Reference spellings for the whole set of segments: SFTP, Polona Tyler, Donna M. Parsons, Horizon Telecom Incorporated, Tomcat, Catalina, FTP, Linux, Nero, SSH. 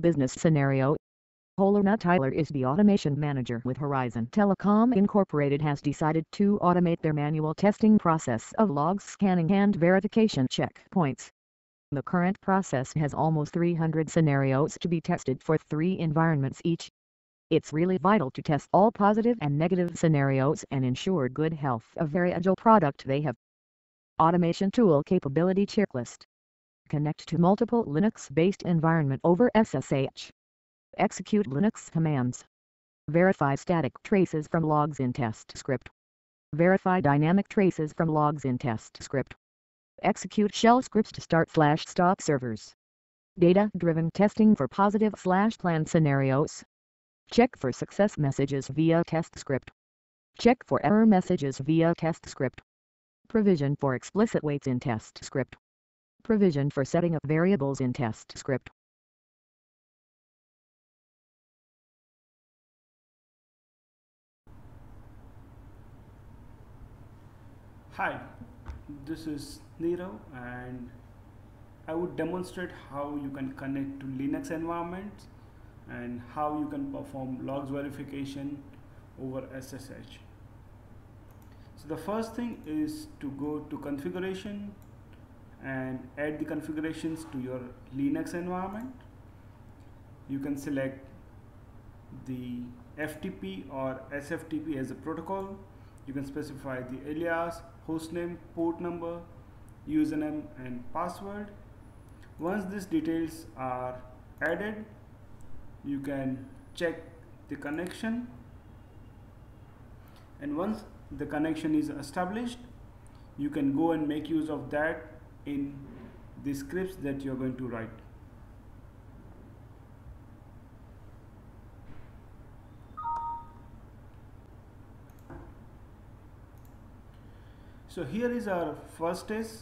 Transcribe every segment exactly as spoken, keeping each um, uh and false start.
Business scenario. Polona Tyler is the automation manager with Horizon Telecom Incorporated has decided to automate their manual testing process of log scanning and verification checkpoints. The current process has almost three hundred scenarios to be tested for three environments each. It's really vital to test all positive and negative scenarios and ensure good health of every agile product they have. Automation tool capability checklist. Connect to multiple Linux-based environment over S S H. Execute Linux commands. Verify static traces from logs in test script. Verify dynamic traces from logs in test script. Execute shell scripts to start slash stop servers. Data-driven testing for positive slash planned scenarios. Check for success messages via test script. Check for error messages via test script. Provision for explicit weights in test script. Provision for setting up variables in test script. Hi, this is Nero, and I would demonstrate how you can connect to Linux environments and how you can perform logs verification over S S H. So the first thing is to go to configuration and add the configurations to your Linux environment. You can select the F T P or S F T P as a protocol. You can specify the alias, hostname, port number, username and password. Once these details are added, you can check the connection, and once the connection is established, you can go and make use of that in the scripts that you're going to write. So here is our first test,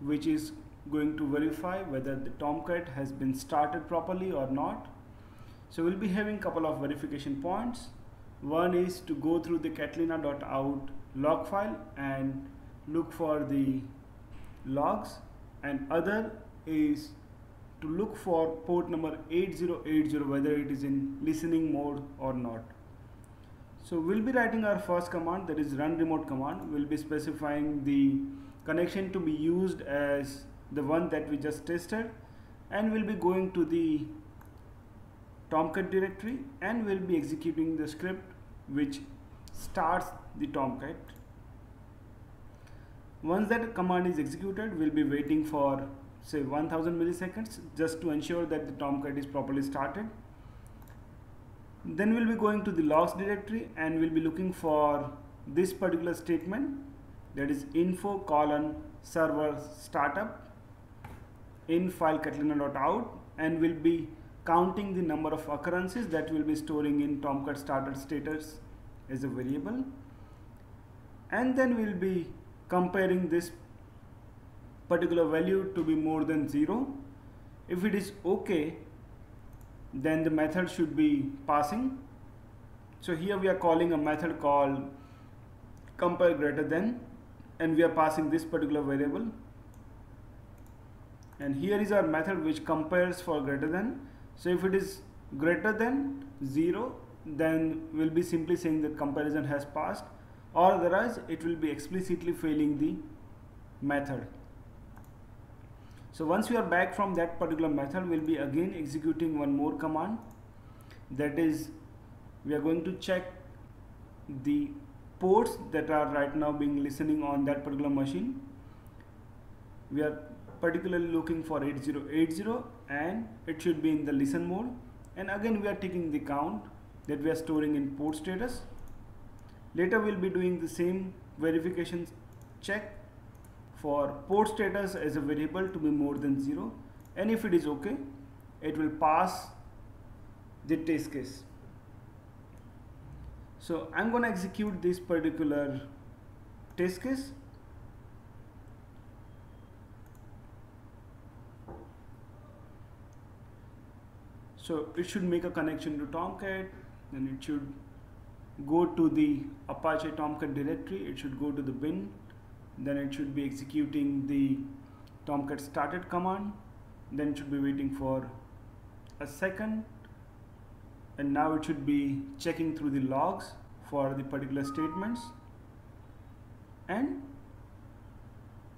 which is going to verify whether the Tomcat has been started properly or not. So we'll be having a couple of verification points. One is to go through the Catalina dot out log file and look for the logs, and other is to look for port number eight zero eight zero, whether it is in listening mode or not. So we'll be writing our first command, that is run remote command. We'll be specifying the connection to be used as the one that we just tested, and we'll be going to the Tomcat directory and we'll be executing the script which starts the Tomcat. Once that command is executed, we'll be waiting for say one thousand milliseconds just to ensure that the Tomcat is properly started. Then we'll be going to the logs directory and we'll be looking for this particular statement, that is info colon server startup in file Catalina dot out, and we'll be counting the number of occurrences that we'll be storing in Tomcat starter status as a variable, and then we'll be comparing this particular value to be more than zero. If it is okay, then the method should be passing. So here we are calling a method called compare greater than, and we are passing this particular variable, and here is our method which compares for greater than. So if it is greater than zero, then we'll be simply saying that comparison has passed, or otherwise it will be explicitly failing the method. So once we are back from that particular method, we'll be again executing one more command, that is we are going to check the ports that are right now being listening on that particular machine. We are particularly looking for eight zero eight zero, and it should be in the listen mode, and again we are taking the count that we are storing in port status. Later we'll be doing the same verification check for port status as a variable to be more than zero, and if it is okay, it will pass the test case. So I'm going to execute this particular test case. So it should make a connection to Tomcat, then it should go to the Apache Tomcat directory, it should go to the bin, then it should be executing the Tomcat started command, then it should be waiting for a second, and now it should be checking through the logs for the particular statements. And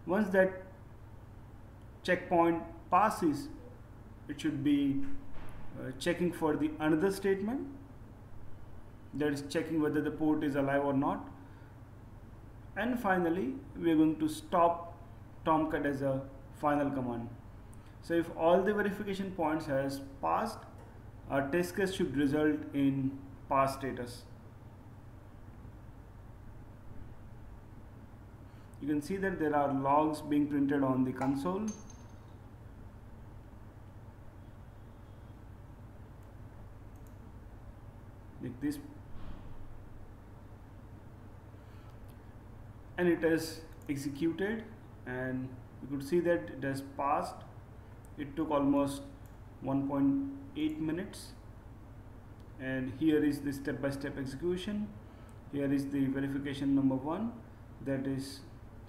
once that checkpoint passes, it should be uh, checking for the another statement, that is checking whether the port is alive or not. And finally we are going to stop Tomcat as a final command. So if all the verification points has passed, our test case should result in pass status. You can see that there are logs being printed on the console. Like this. And it is executed, and you could see that it has passed. It took almost one point eight minutes, and here is the step-by-step execution. Here is the verification number one, that is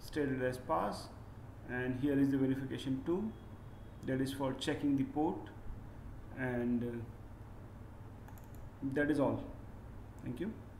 stated as pass, and here is the verification two, that is for checking the port, and uh, that is all. Thank you.